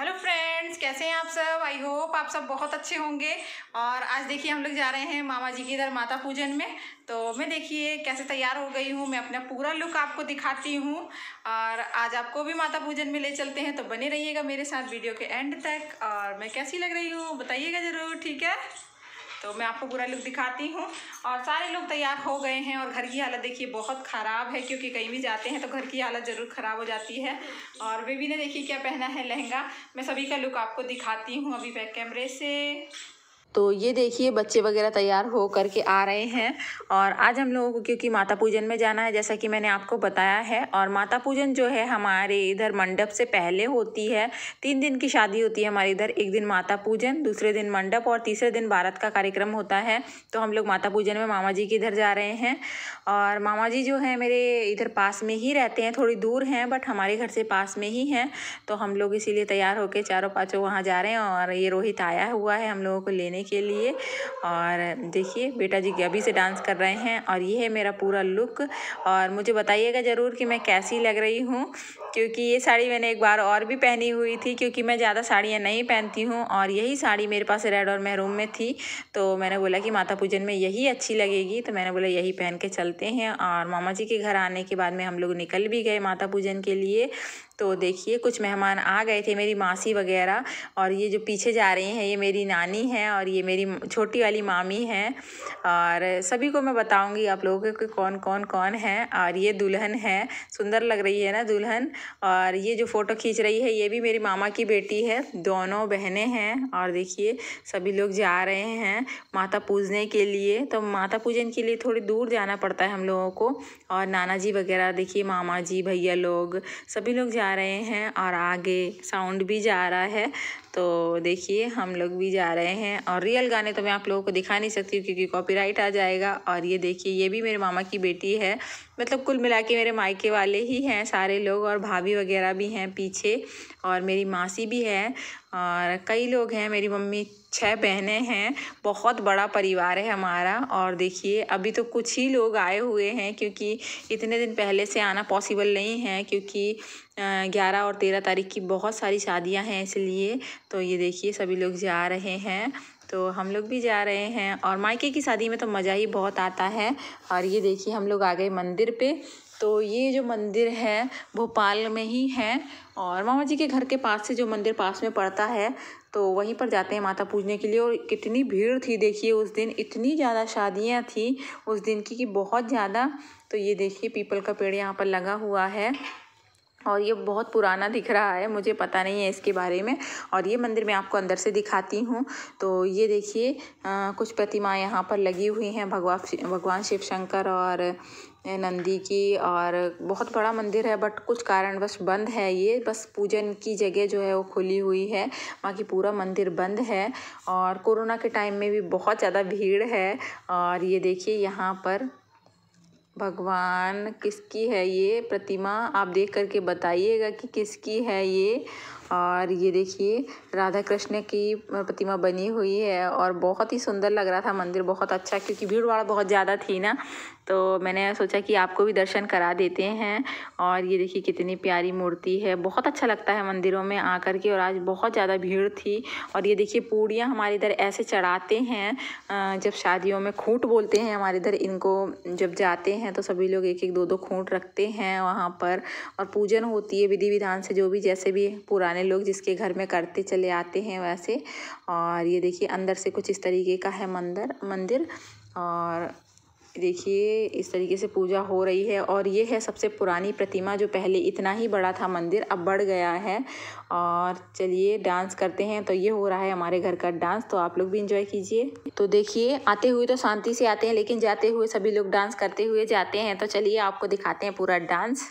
Hello friends, कैसे हैं आप सब। आई होप आप सब बहुत अच्छे होंगे। और आज देखिए हम लोग जा रहे हैं मामा जी के इधर माता पूजन में। तो मैं देखिए कैसे तैयार हो गई हूँ, मैं अपना पूरा लुक आपको दिखाती हूँ और आज आपको भी माता पूजन में ले चलते हैं। तो बने रहिएगा मेरे साथ वीडियो के एंड तक और मैं कैसी लग रही हूँ बताइएगा ज़रूर, ठीक है। तो मैं आपको पूरा लुक दिखाती हूँ। और सारे लोग तैयार हो गए हैं और घर की हालत देखिए बहुत ख़राब है, क्योंकि कहीं भी जाते हैं तो घर की हालत ज़रूर ख़राब हो जाती है। और बेबी ने देखिए क्या पहना है, लहंगा। मैं सभी का लुक आपको दिखाती हूँ अभी बैक कैमरे से। तो ये देखिए बच्चे वगैरह तैयार हो कर के आ रहे हैं। और आज हम लोगों को क्योंकि माता पूजन में जाना है, जैसा कि मैंने आपको बताया है। और माता पूजन जो है हमारे इधर मंडप से पहले होती है। 3 दिन की शादी होती है हमारे इधर। 1 दिन माता पूजन, दूसरे दिन मंडप और तीसरे दिन बारात का कार्यक्रम होता है। तो हम लोग माता पूजन में मामा जी के इधर जा रहे हैं। और मामा जी जो है मेरे इधर पास में ही रहते हैं, थोड़ी दूर हैं बट हमारे घर से पास में ही हैं। तो हम लोग इसीलिए तैयार होकर चारों पाँचों वहाँ जा रहे हैं। और ये रोहित आया हुआ है हम लोगों को लेने के लिए। और देखिए बेटा जी अभी से डांस कर रहे हैं। और ये है मेरा पूरा लुक। और मुझे बताइएगा ज़रूर कि मैं कैसी लग रही हूँ, क्योंकि ये साड़ी मैंने एक बार और भी पहनी हुई थी, क्योंकि मैं ज़्यादा साड़ियाँ नहीं पहनती हूँ। और यही साड़ी मेरे पास रेड और महरूम में थी। तो मैंने बोला कि माता पूजन में यही अच्छी लगेगी, तो मैंने बोला यही पहन के चलते हैं। और मामा जी के घर आने के बाद में हम लोग निकल भी गए माता पूजन के लिए। तो देखिए कुछ मेहमान आ गए थे, मेरी मासी वगैरह। और ये जो पीछे जा रही हैं ये मेरी नानी हैं और ये मेरी छोटी वाली मामी हैं। और सभी को मैं बताऊंगी आप लोगों के कौन कौन कौन हैं। और ये दुल्हन है, सुंदर लग रही है ना दुल्हन। और ये जो फ़ोटो खींच रही है ये भी मेरी मामा की बेटी है। दोनों बहनें हैं। और देखिए सभी लोग जा रहे हैं माता पूजने के लिए। तो माता पूजन के लिए थोड़ी दूर जाना पड़ता है हम लोगों को। और नाना जी वगैरह देखिए, मामा जी, भैया लोग सभी लोग जा रहे हैं। और आगे साउंड भी जा रहा है। तो देखिए हम लोग भी जा रहे हैं। और रियल गाने तो मैं आप लोगों को दिखा नहीं सकती हूँ क्योंकि कॉपीराइट आ जाएगा। और ये देखिए ये भी मेरे मामा की बेटी है। मतलब कुल मिला के मेरे मायके वाले ही हैं सारे लोग। और भाभी वगैरह भी हैं पीछे और मेरी मासी भी है और कई लोग हैं। मेरी मम्मी, 6 बहनें हैं। बहुत बड़ा परिवार है हमारा। और देखिए अभी तो कुछ ही लोग आए हुए हैं, क्योंकि इतने दिन पहले से आना पॉसिबल नहीं है, क्योंकि 11 और 13 तारीख की बहुत सारी शादियां हैं इसलिए। तो ये देखिए सभी लोग जा रहे हैं, तो हम लोग भी जा रहे हैं। और मायके की शादी में तो मज़ा ही बहुत आता है। और ये देखिए हम लोग आ गए मंदिर पे। तो ये जो मंदिर है भोपाल में ही है और मामा जी के घर के पास से जो मंदिर पास में पड़ता है, तो वहीं पर जाते हैं माता पूजने के लिए। और कितनी भीड़ थी देखिए उस दिन, इतनी ज़्यादा शादियां थी उस दिन की कि बहुत ज़्यादा। तो ये देखिए पीपल का पेड़ यहाँ पर लगा हुआ है और ये बहुत पुराना दिख रहा है, मुझे पता नहीं है इसके बारे में। और ये मंदिर मैं आपको अंदर से दिखाती हूँ। तो ये देखिए कुछ प्रतिमा यहाँ पर लगी हुई हैं, भगवान शिव शंकर और नंदी की। और बहुत बड़ा मंदिर है बट कुछ कारणवश बंद है ये, बस पूजन की जगह जो है वो खुली हुई है, बाकी पूरा मंदिर बंद है। और कोरोना के टाइम में भी बहुत ज़्यादा भीड़ है। और ये देखिए यहाँ पर भगवान किसकी है ये प्रतिमा, आप देख करके बताइएगा कि किसकी है ये। और ये देखिए राधा कृष्ण की प्रतिमा बनी हुई है और बहुत ही सुंदर लग रहा था मंदिर, बहुत अच्छा, क्योंकि भीड़ भाड़ बहुत ज़्यादा थी ना। तो मैंने सोचा कि आपको भी दर्शन करा देते हैं। और ये देखिए कितनी प्यारी मूर्ति है, बहुत अच्छा लगता है मंदिरों में आकर के। और आज बहुत ज़्यादा भीड़ थी। और ये देखिए पूड़ियाँ हमारे इधर ऐसे चढ़ाते हैं जब शादियों में, खूँट बोलते हैं हमारे इधर इनको। जब जाते हैं तो सभी लोग एक एक दो दो खूँट रखते हैं वहाँ पर। और पूजन होती है विधि विधान से, जो भी जैसे भी पुराने लोग जिसके घर में करते चले आते हैं वैसे। और ये देखिए अंदर से कुछ इस तरीके का है मंदिर। और देखिए इस तरीके से पूजा हो रही है। और ये है सबसे पुरानी प्रतिमा, जो पहले इतना ही बड़ा था मंदिर, अब बढ़ गया है। और चलिए डांस करते हैं। तो ये हो रहा है हमारे घर का डांस, तो आप लोग भी एंजॉय कीजिए। तो देखिए आते हुए तो शांति से आते हैं, लेकिन जाते हुए सभी लोग डांस करते हुए जाते हैं। तो चलिए आपको दिखाते हैं पूरा डांस।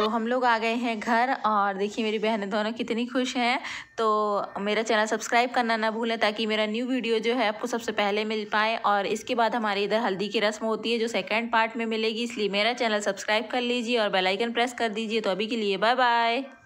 तो हम लोग आ गए हैं घर और देखिए मेरी बहनें दोनों कितनी खुश हैं। तो मेरा चैनल सब्सक्राइब करना ना भूलें ताकि मेरा न्यू वीडियो जो है आपको सबसे पहले मिल पाए। और इसके बाद हमारे इधर हल्दी की रस्म होती है जो सेकंड पार्ट में मिलेगी, इसलिए मेरा चैनल सब्सक्राइब कर लीजिए और बेल आइकन प्रेस कर दीजिए। तो अभी के लिए बाय बाय।